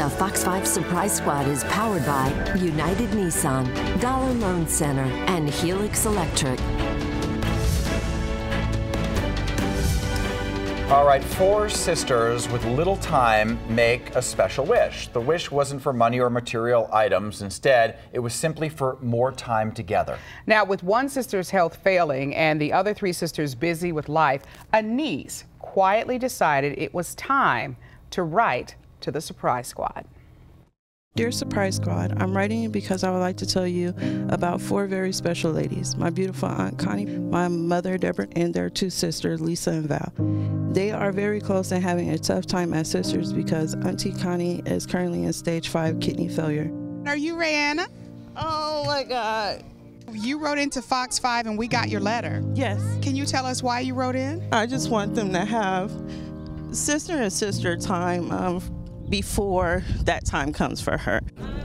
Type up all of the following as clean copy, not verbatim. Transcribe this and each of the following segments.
The Fox 5 Surprise Squad is powered by United Nissan, Dollar Loan Center, and Helix Electric. All right, four sisters with little time make a special wish. The wish wasn't for money or material items. Instead, it was simply for more time together. Now, with one sister's health failing and the other three sisters busy with life, a niece quietly decided it was time to write to the Surprise Squad. Dear Surprise Squad, I'm writing you because I would like to tell you about four very special ladies, my beautiful Aunt Connie, my mother Deborah, and their two sisters, Lisa and Val. They are very close and having a tough time as sisters because Auntie Connie is currently in stage 5 kidney failure. Are you Rihanna? Oh my God. You wrote into Fox 5 and we got your letter. Yes. Can you tell us why you wrote in? I just want them to have sister and sister time before that time comes for her.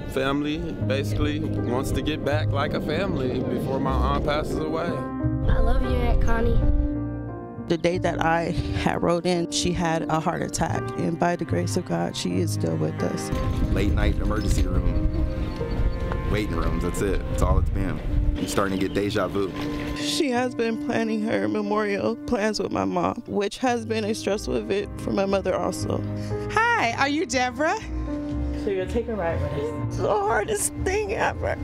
Family basically wants to get back like a family before my aunt passes away. I love you, Aunt Connie. The day that I had wrote in, she had a heart attack, and by the grace of God, she is still with us. Late night emergency room, waiting rooms, that's it. That's all it's been. I'm starting to get deja vu. She has been planning her memorial plans with my mom, which has been a stressful event for my mother also. Hi, are you Deborah? So you'll take a ride with us. It's the hardest thing ever,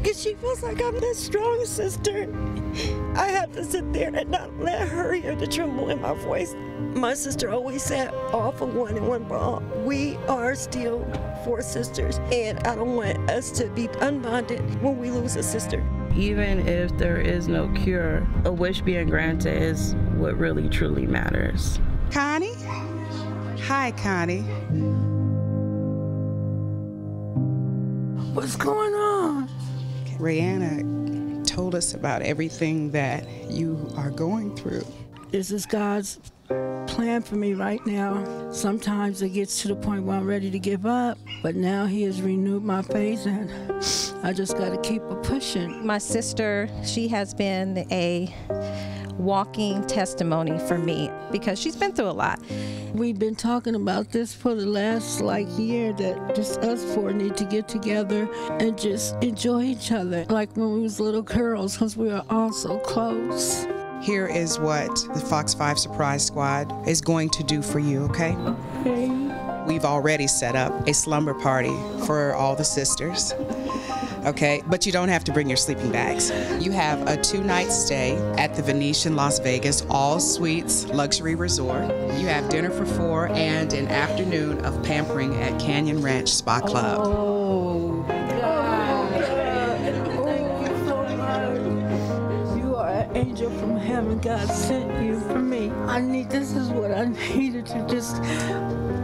because she feels like I'm the strong sister. I have to sit there and not let her hear the tremble in my voice. My sister always said, all for one and one for all. We are still four sisters, and I don't want us to be unbonded when we lose a sister. Even if there is no cure, a wish being granted is what really truly matters. Connie? Hi, Connie. What's going on? Rihanna told us about everything that you are going through. This is God's plan for me right now. Sometimes it gets to the point where I'm ready to give up, but now He has renewed my faith, and I just got to keep pushing. My sister, she has been a walking testimony for me because she's been through a lot. We've been talking about this for the last year, that just us four need to get together and just enjoy each other like when we was little girls, because we are all so close. Here is what the Fox 5 Surprise Squad is going to do for you, okay? Okay. We've already set up a slumber party for all the sisters. Okay, but you don't have to bring your sleeping bags. You have a 2-night stay at the Venetian Las Vegas All Suites Luxury Resort. You have dinner for 4 and an afternoon of pampering at Canyon Ranch Spa Club. Oh, God. Oh, thank you so much. You are an angel from heaven. God sent you for me. This is what I needed to just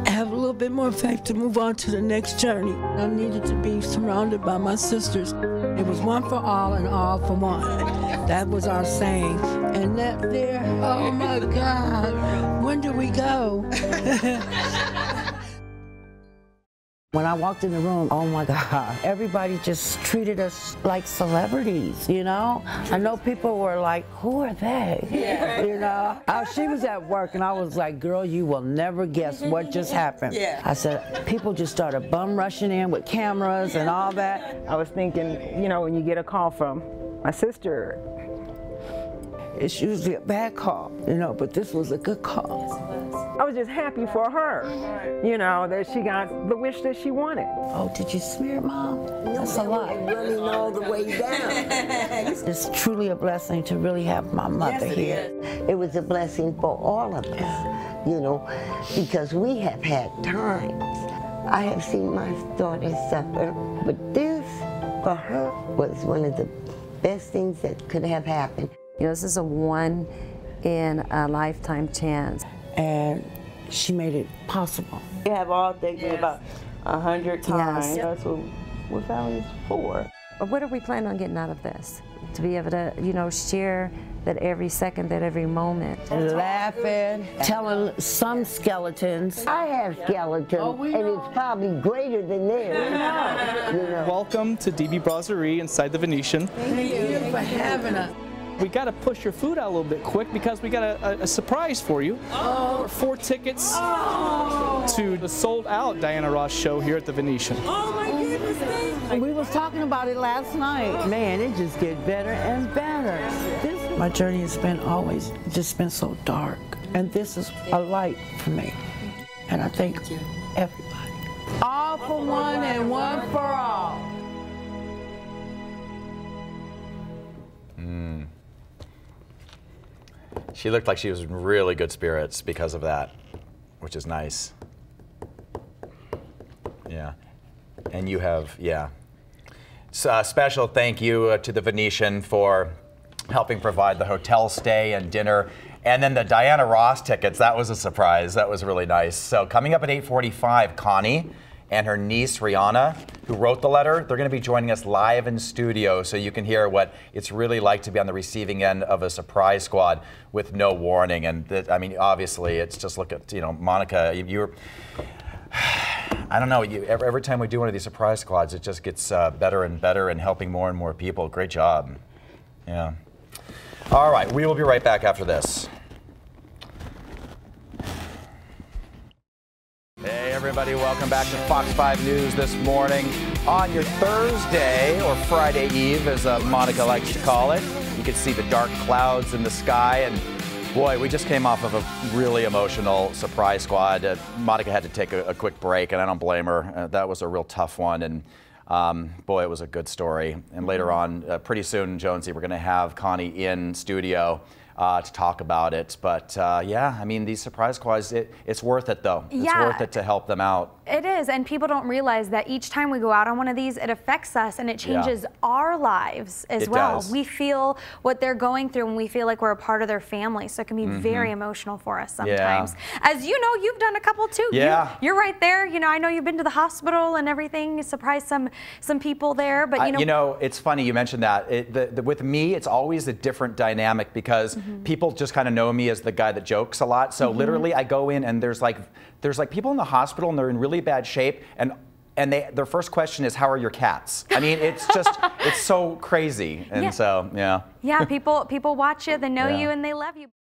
have a little bit more faith to move on to the next journey. I needed to be surrounded by my sisters. It was one for all and all for one. That was our saying. And that there, oh my God, when do we go? When I walked in the room, oh my God, everybody just treated us like celebrities, you know? I know people were like, who are they? Yeah. You know? She was at work and I was like, girl, you will never guess what just happened. Yeah. I said, people just started bum rushing in with cameras and all that. I was thinking, you know, when you get a call from my sister, it's usually a bad call, you know, but this was a good call. I was just happy for her, you know, that she got the wish that she wanted. Oh, did you smear, Mom? That's a lot. You running all the way down. It's truly a blessing to really have my mother here. It was a blessing for all of us, you know, because we have had times. I have seen my daughter suffer, but this, for her, was one of the best things that could have happened. You know, this is a one-in-a-lifetime chance. And she made it possible. We have all things about 100 times. Yes. That's what we're family is for. What are we planning on getting out of this? To be able to, you know, share that every second, that every moment. And laughing, telling some skeletons. I have skeletons, and it's probably greater than theirs. You know. Welcome to DB Brasserie inside the Venetian. Thank you for having us. we got to push your food out a little bit quick because we got a surprise for you. Oh. 4 tickets to the sold-out Diana Ross show here at the Venetian. Oh my goodness, thank you. We was talking about it last night. Man, it just gets better and better. My journey has been always just been so dark, and this is a light for me. And I thank everybody. All for one and one for all. Mm. She looked like she was in really good spirits because of that, which is nice. Yeah. And you have, yeah. So, special thank you to the Venetian for helping provide the hotel stay and dinner. And then the Diana Ross tickets, that was a surprise. That was really nice. So coming up at 8:45, Connie and her niece, Rihanna, who wrote the letter, they're going to be joining us live in studio so you can hear what it's really like to be on the receiving end of a surprise squad with no warning. And that, I mean, obviously, it's just look at, you know, Monica, you're, I don't know, every time we do one of these surprise squads, it just gets better and better and helping more and more people. Great job. Yeah. All right, we will be right back after this. Hey everybody, welcome back to Fox 5 News this morning. On your Thursday, or Friday Eve, as Monica likes to call it, you can see the dark clouds in the sky, and boy, we just came off of a really emotional surprise squad. Monica had to take a quick break, and I don't blame her. That was a real tough one, and boy, it was a good story. And later on, pretty soon, Jonesy, we're going to have Connie in studio to talk about it. But yeah, I mean, these surprise squads, it's worth it though. It's worth it to help them out. It is, and people don't realize that each time we go out on one of these, it affects us and it changes our lives as well. We feel what they're going through and we feel like we're a part of their family, so it can be very emotional for us sometimes. Yeah. As you know, you've done a couple too. Yeah. You're right there. You know, I know you've been to the hospital and everything. You surprised some people there, but you know. You know, it's funny you mentioned that. With me, it's always a different dynamic because people just kind of know me as the guy that jokes a lot. So literally, I go in and there's like people in the hospital and they're in really bad shape, and their first question is, how are your cats? I mean, it's just it's so crazy, and so people watch you, they know you, and they love you.